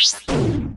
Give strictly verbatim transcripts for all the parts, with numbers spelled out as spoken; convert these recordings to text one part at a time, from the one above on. you Sorry.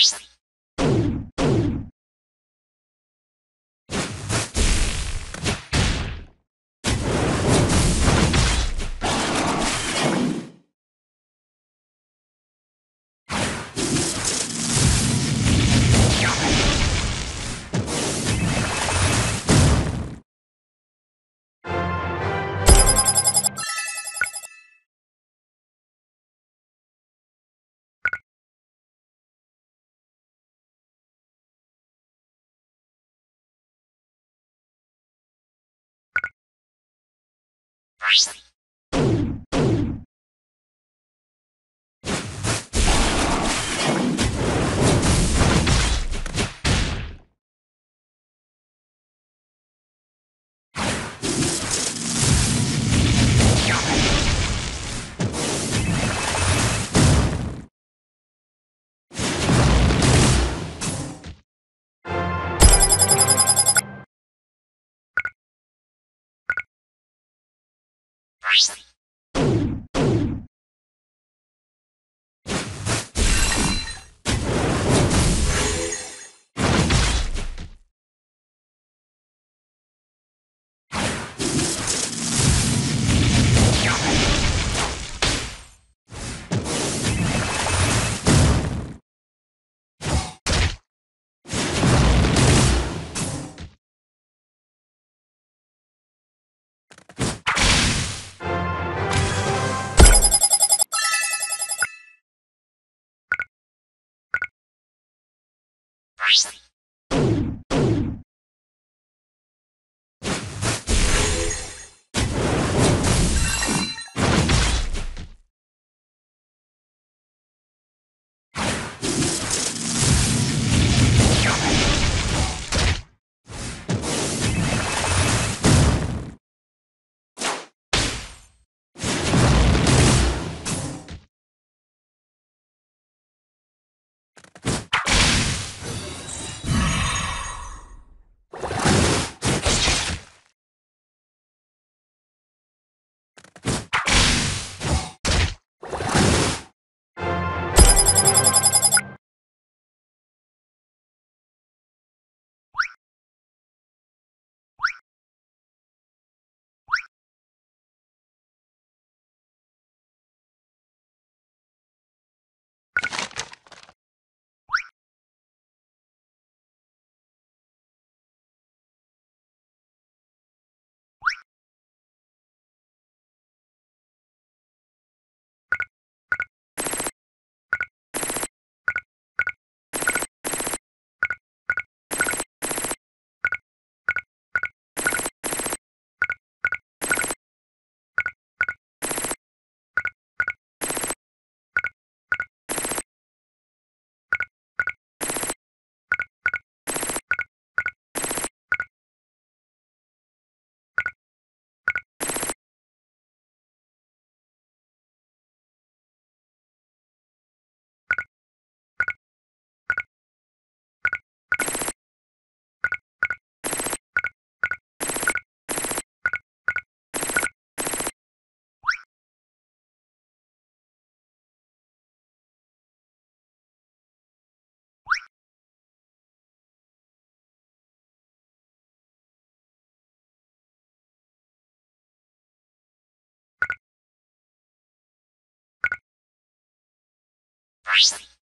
Sorry. Sorry. Sorry. Sorry.